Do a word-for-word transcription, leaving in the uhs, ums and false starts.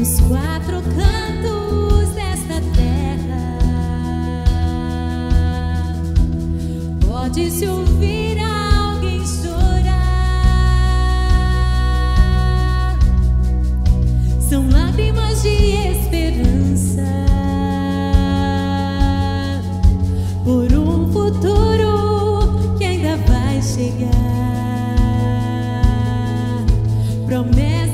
nos quatro cantos desta terra. Pode-se ouvir alguém chorar, são lágrimas de esperança por um futuro que ainda vai chegar. Promessa